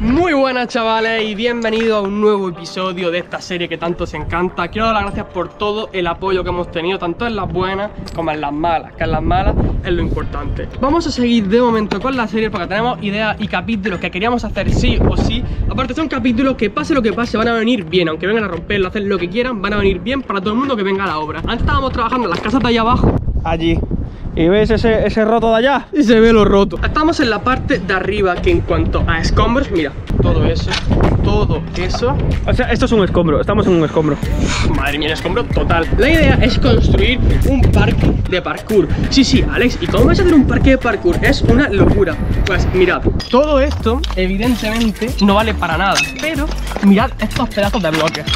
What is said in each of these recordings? Muy buenas, chavales, y bienvenidos a un nuevo episodio de esta serie que tanto os encanta. Quiero dar las gracias por todo el apoyo que hemos tenido, tanto en las buenas como en las malas, que en las malas es lo importante. Vamos a seguir de momento con la serie porque tenemos ideas y capítulos que queríamos hacer sí o sí. Aparte son capítulos que pase lo que pase van a venir bien, aunque vengan a romperlo, hacer lo que quieran, van a venir bien para todo el mundo que venga a la obra. Antes estábamos trabajando en las casas de allá abajo, allí. ¿Y ves ese roto de allá? Y se ve lo roto. Estamos en la parte de arriba, que en cuanto a escombros, mira, todo eso. O sea, esto es un escombro, estamos en un escombro. Madre mía, un escombro total. La idea es construir un parque de parkour. Sí, Alex, ¿y cómo vas a hacer un parque de parkour? Es una locura. Pues mirad, todo esto evidentemente no vale para nada, pero mirad estos pedazos de bloques.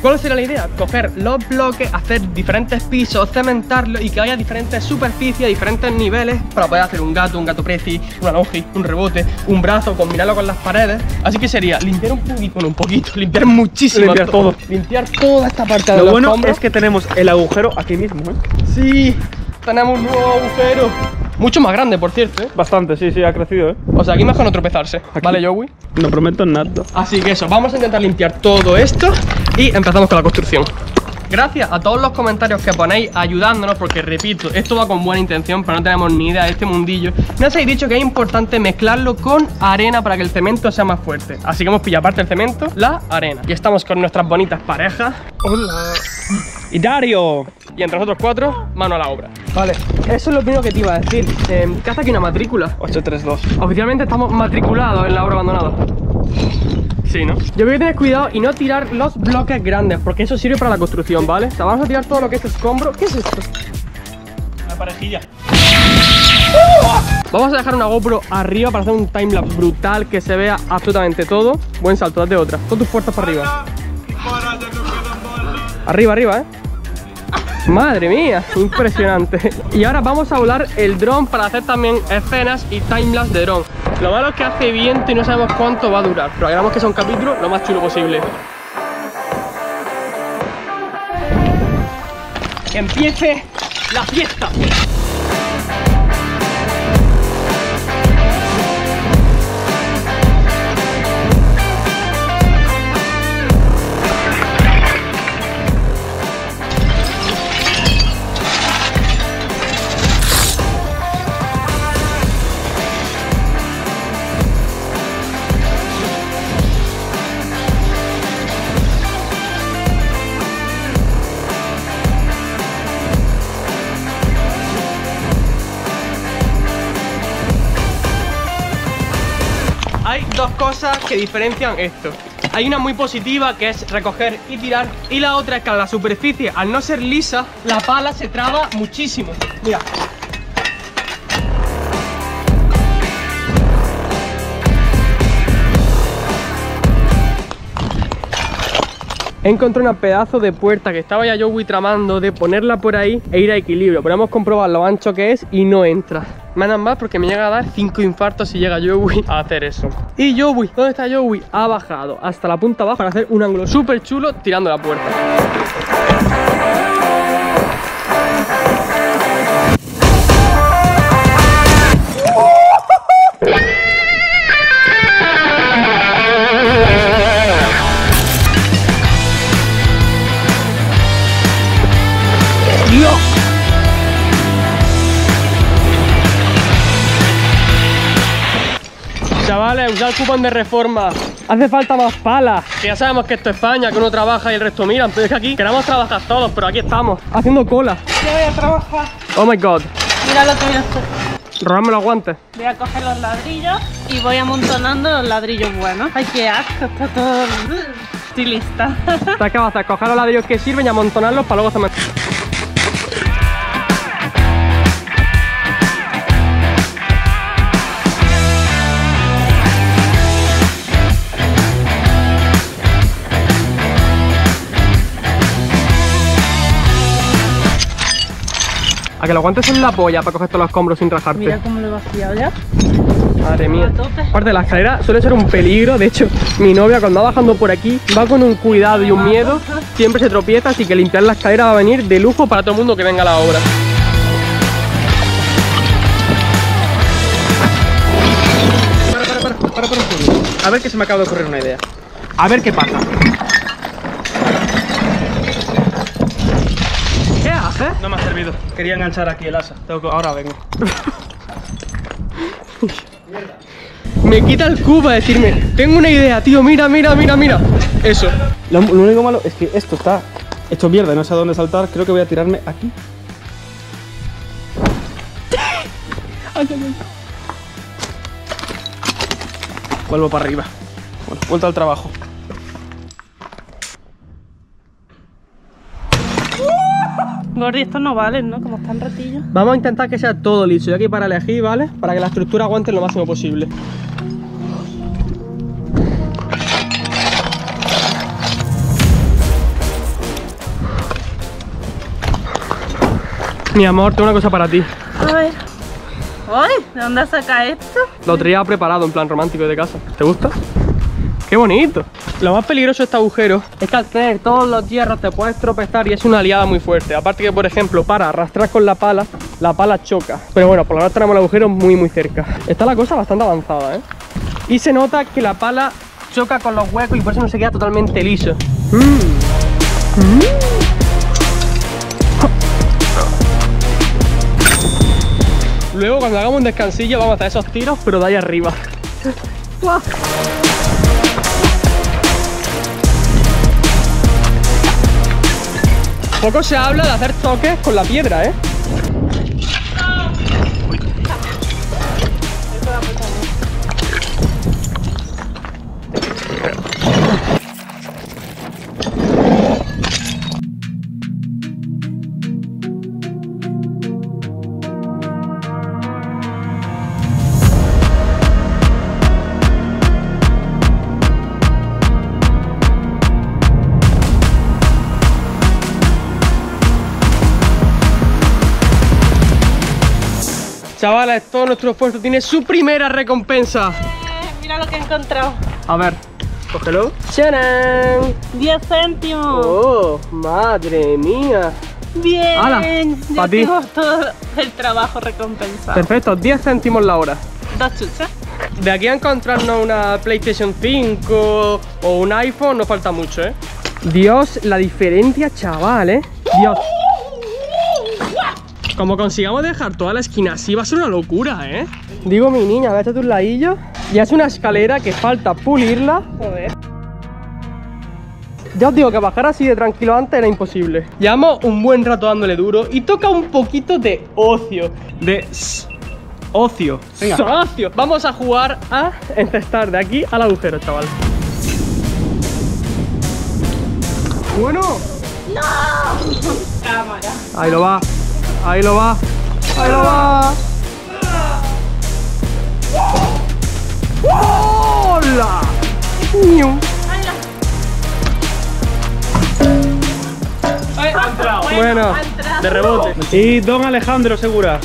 ¿Cuál será la idea? Coger los bloques, hacer diferentes pisos, cementarlos y que haya diferentes superficies, diferentes niveles para poder hacer un gato preci, una longi, un rebote, un brazo, combinarlo con las paredes. Así que sería limpiar un poquito, limpiar muchísimo. Limpiar todo. Limpiar toda esta parte de los escombros. Lo bueno es que tenemos el agujero aquí mismo, ¿eh? Sí, tenemos un nuevo agujero. Mucho más grande, por cierto, ¿eh? Bastante, sí, ha crecido, ¿eh? O sea, aquí mejor no tropezarse. Aquí. ¿Vale, Yowie? No prometo nada. Así que eso, vamos a intentar limpiar todo esto y empezamos con la construcción. Gracias a todos los comentarios que ponéis ayudándonos, porque repito, esto va con buena intención, pero no tenemos ni idea de este mundillo. Nos habéis dicho que es importante mezclarlo con arena para que el cemento sea más fuerte. Así que hemos pillado aparte el cemento, la arena. Y estamos con nuestras bonitas parejas. Hola. Y Dario. Y entre nosotros cuatro, mano a la obra. Vale, eso es lo primero que te iba a decir. Caza aquí una matrícula. 832. Oficialmente estamos matriculados en la obra abandonada. Sí, ¿no? Yo voy a tener cuidado y no tirar los bloques grandes, porque eso sirve para la construcción, ¿vale? O sea, vamos a tirar todo lo que es escombro. ¿Qué es esto? Una parejilla. Vamos a dejar una GoPro arriba para hacer un timelapse brutal, que se vea absolutamente todo. Buen salto, date otra. Con tus fuerzas para arriba. Arriba, ¿eh? Madre mía, impresionante. Y ahora vamos a volar el dron para hacer también escenas y timelapse de dron. Lo malo es que hace viento y no sabemos cuánto va a durar, pero hagamos que sea un capítulo lo más chulo posible. Que empiece la fiesta. Hay dos cosas que diferencian esto. Hay una muy positiva, que es recoger y tirar, y la otra es que a la superficie, al no ser lisa, la pala se traba muchísimo. Mira. Encontré un pedazo de puerta que estaba ya Yowie tramando de ponerla por ahí e ir a equilibrio. Podemos comprobar lo ancho que es y no entra. Menos mal, porque me llega a dar 5 infartos si llega Yowie a hacer eso. Y Yowie, ¿dónde está Yowie? Ha bajado hasta la punta abajo para hacer un ángulo súper chulo tirando la puerta. Chavales, usad el cupón de reforma. Hace falta más palas. Que ya sabemos que esto es España, que uno trabaja y el resto mira. Entonces aquí queremos trabajar todos, pero aquí estamos haciendo cola. Yo voy a trabajar. Oh my god. Mira lo que voy a hacer. Robarme los guantes. Voy a coger los ladrillos y voy amontonando los ladrillos buenos. Ay, qué asco, está todo. Estoy lista. ¿Sabes qué vas a hacer? Coger los ladrillos que sirven y amontonarlos para luego hacerme. A que lo aguantes en la polla para coger todos los escombros sin rajarte. Mira cómo lo he vaciado ya. Madre mía. Aparte, la escalera suele ser un peligro. De hecho, mi novia cuando va bajando por aquí va con un cuidado y un miedo. Siempre se tropieza, así que limpiar la escalera va a venir de lujo para todo el mundo que venga a la obra. Para. A ver, que se me acaba de ocurrir una idea. A ver qué pasa. ¿Qué hace? No me ha servido. Quería enganchar aquí el asa. Ahora vengo. Me quita el cubo a decirme, tengo una idea, tío, mira, mira, mira, mira. Eso. Lo único malo es que esto está hecho mierda, no sé a dónde saltar. Creo que voy a tirarme aquí. Vuelvo para arriba. Bueno, vuelta al trabajo. Gordi, estos no valen, ¿no? Como están ratillos. Vamos a intentar que sea todo liso. Yo aquí para elegir, ¿vale? Para que la estructura aguante lo máximo posible. Mi amor, tengo una cosa para ti. A ver. ¡Ay! ¿De dónde saca esto? Lo traía preparado en plan romántico de casa. ¿Te gusta? ¡Qué bonito! Lo más peligroso de este agujero es que al tener todos los hierros te puedes tropezar y es una liada muy fuerte. Aparte que, por ejemplo, para arrastrar con la pala choca. Pero bueno, por ahora tenemos el agujero muy muy cerca. Está la cosa bastante avanzada, ¿eh? Y se nota que la pala choca con los huecos y por eso no se queda totalmente liso. Luego, cuando hagamos un descansillo, vamos a hacer esos tiros, pero de ahí arriba. ¡Wow! Poco se habla de hacer toques con la piedra, ¿eh? Chavales, todo nuestro esfuerzo tiene su primera recompensa. Mira lo que he encontrado. A ver, cógelo. ¡Charan! 10 céntimos. ¡Oh, madre mía! Bien, ¡hala! Ya tengo todo el trabajo recompensado. Perfecto, 10 céntimos la hora. 2 chuches. De aquí a encontrarnos una PlayStation 5 o un iPhone no falta mucho, ¿eh? Dios, la diferencia, chavales. Dios. Como consigamos dejar toda la esquina así, va a ser una locura, ¿eh? Digo, mi niña, agachate tus ladillos. Ya es una escalera que falta pulirla. Joder. Ya os digo que bajar así de tranquilo antes era imposible. Llevamos un buen rato dándole duro y toca un poquito de ocio. De ocio. Venga. Ocio. Vamos a jugar a encestar de aquí al agujero, chaval. Bueno. ¡No! Cámara. Ahí lo va. Ahí lo va, ahí lo va. ¡Hola! Ha entrado. Bueno, de rebote. Y don Alejandro Segura.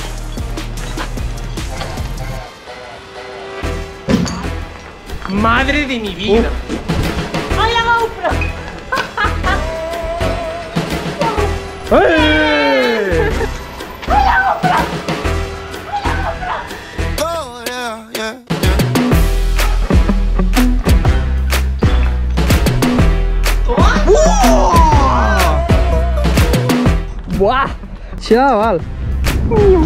Madre de mi vida. ¡Hola, GoPro! ¡Eh! ¡Buah! ¡Chaval! ¡Ay!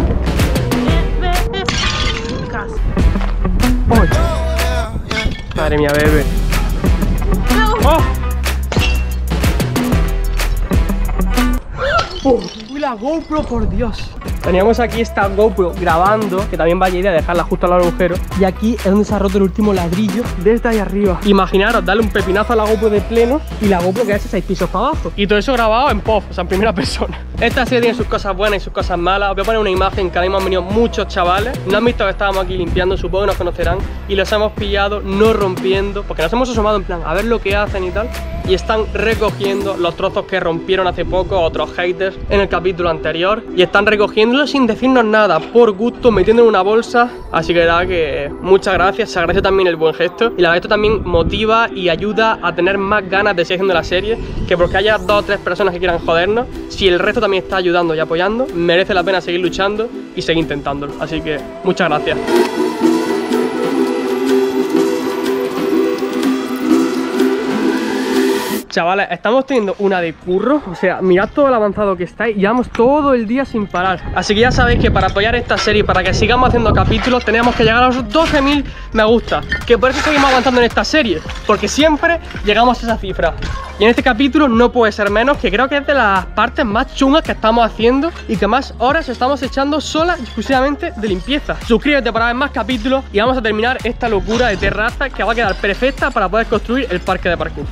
¡Madre mía, bebé! ¡Oh! ¡Oh! ¡Uy, la GoPro, por Dios! Teníamos aquí esta GoPro grabando, que también vaya a ir a dejarla justo al agujero. Y aquí es donde se ha roto el último ladrillo desde ahí arriba. Imaginaros, darle un pepinazo a la GoPro de pleno y la GoPro quedarse 6 pisos para abajo. Y todo eso grabado en POV, o sea, en primera persona. Esta serie tiene sus cosas buenas y sus cosas malas. Os voy a poner una imagen que ahora mismo han venido muchos chavales. No han visto que estábamos aquí limpiando, supongo que nos conocerán. Y los hemos pillado no rompiendo, porque nos hemos asomado en plan a ver lo que hacen y tal. Y están recogiendo los trozos que rompieron hace poco otros haters en el capítulo anterior. Y están recogiendo sin decirnos nada, por gusto, metiendo en una bolsa. Así que verdad que muchas gracias, se agradece también el buen gesto. Y la verdad esto también motiva y ayuda a tener más ganas de seguir haciendo la serie. Que porque haya 2 o 3 personas que quieran jodernos, si el resto también está ayudando y apoyando, merece la pena seguir luchando y seguir intentándolo. Así que muchas gracias. Chavales, estamos teniendo una de curro. O sea, mirad todo el avanzado que estáis. Llevamos todo el día sin parar. Así que ya sabéis que para apoyar esta serie, para que sigamos haciendo capítulos, tenemos que llegar a los 12.000 me gusta. Que por eso seguimos avanzando en esta serie, porque siempre llegamos a esa cifra. Y en este capítulo no puede ser menos, que creo que es de las partes más chungas que estamos haciendo y que más horas estamos echando sola y exclusivamente de limpieza. Suscríbete para ver más capítulos y vamos a terminar esta locura de terraza que va a quedar perfecta para poder construir el parque de parkour.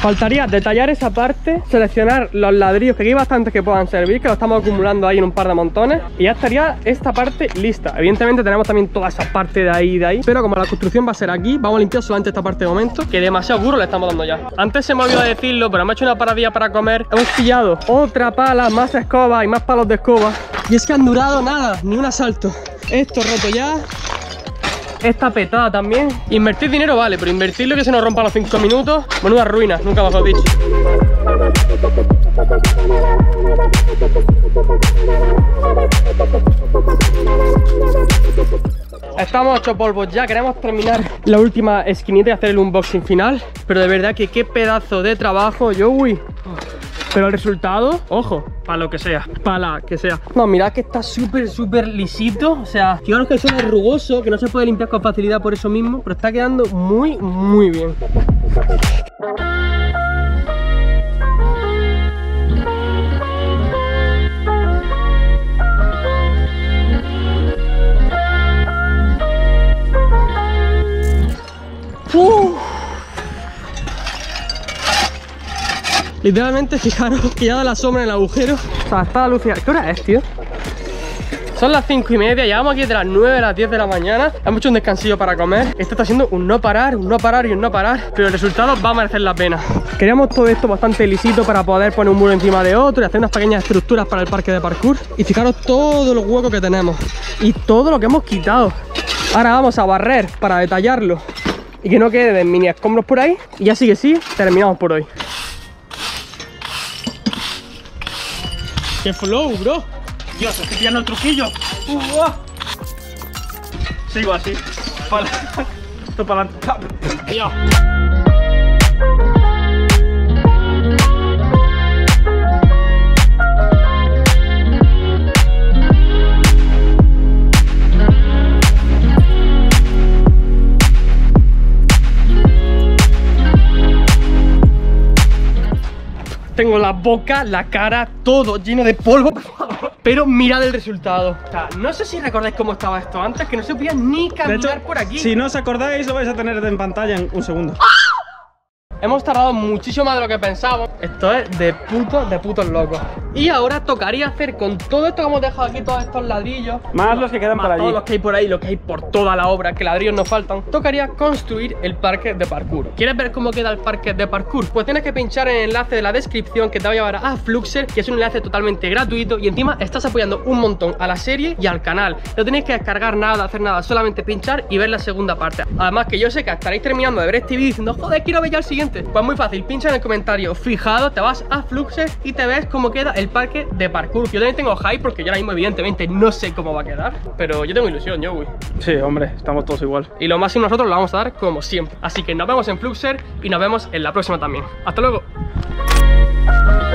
Faltaría detallar esa parte, seleccionar los ladrillos, que aquí hay bastantes que puedan servir, que lo estamos acumulando ahí en un par de montones, y ya estaría esta parte lista. Evidentemente tenemos también toda esa parte de ahí, pero como la construcción va a ser aquí, vamos a limpiar solamente esta parte de momento, que demasiado burro le estamos dando ya. Antes se me olvidó decirlo, pero me he hecho una paradilla para comer. Hemos pillado otra pala, más escoba y más palos de escoba, y es que han durado nada, ni un asalto. Esto roto ya. Esta petada también. Invertir dinero vale, pero invertirlo que se nos rompa a los 5 minutos, menuda ruina, nunca más lo he dicho. Estamos 8 polvos ya, queremos terminar la última esquinita y hacer el unboxing final. Pero de verdad que qué pedazo de trabajo, Yowi. Pero el resultado, ojo, para lo que sea, no, mirad que está súper lisito. O sea, fijaros que el suelo es rugoso, que no se puede limpiar con facilidad por eso mismo, pero está quedando muy bien. Literalmente, fijaros que ya da la sombra en el agujero. O sea, está la luz ya. ¿Qué hora es, tío? Son las 5:30, llevamos aquí de las 9 a las 10 de la mañana. Hemos hecho un descansillo para comer. Esto está siendo un no parar, pero el resultado va a merecer la pena. Queríamos todo esto bastante lisito para poder poner un muro encima de otro y hacer unas pequeñas estructuras para el parque de parkour. Y fijaros todos los huecos que tenemos y todo lo que hemos quitado. Ahora vamos a barrer para detallarlo y que no quede de mini escombros por ahí. Y así que sí, terminamos por hoy. ¡Qué flow, bro! Dios, estoy pillando el truquillo. Sigo así. Esto para adelante. Dios. Tengo la boca, la cara, todo lleno de polvo. Pero mirad el resultado. O sea, no sé si recordáis cómo estaba esto antes, que no se podía ni caminar de hecho, por aquí. Si no os acordáis, lo vais a tener en pantalla en un segundo. Hemos tardado muchísimo más de lo que pensábamos. Esto es de putos locos. Y ahora tocaría hacer con todo esto que hemos dejado aquí, todos estos ladrillos, más los que quedan por allí, todos los que hay por ahí, los que hay por toda la obra, que ladrillos nos faltan. Tocaría construir el parque de parkour. ¿Quieres ver cómo queda el parque de parkour? Pues tienes que pinchar en el enlace de la descripción, que te va a llevar a Fluxer, que es un enlace totalmente gratuito. Y encima estás apoyando un montón a la serie y al canal. No tenéis que descargar nada, hacer nada, solamente pinchar y ver la segunda parte. Además que yo sé que estaréis terminando de ver este vídeo diciendo, joder, quiero ver ya el siguiente. Pues muy fácil, pincha en el comentario fijado, te vas a Fluxer y te ves cómo queda el parque de parkour. Yo también tengo hype porque yo ahora mismo evidentemente no sé cómo va a quedar, pero yo tengo ilusión, Yowi. Sí, hombre, estamos todos igual. Y lo máximo nosotros lo vamos a dar como siempre. Así que nos vemos en Fluxer y nos vemos en la próxima también. ¡Hasta luego!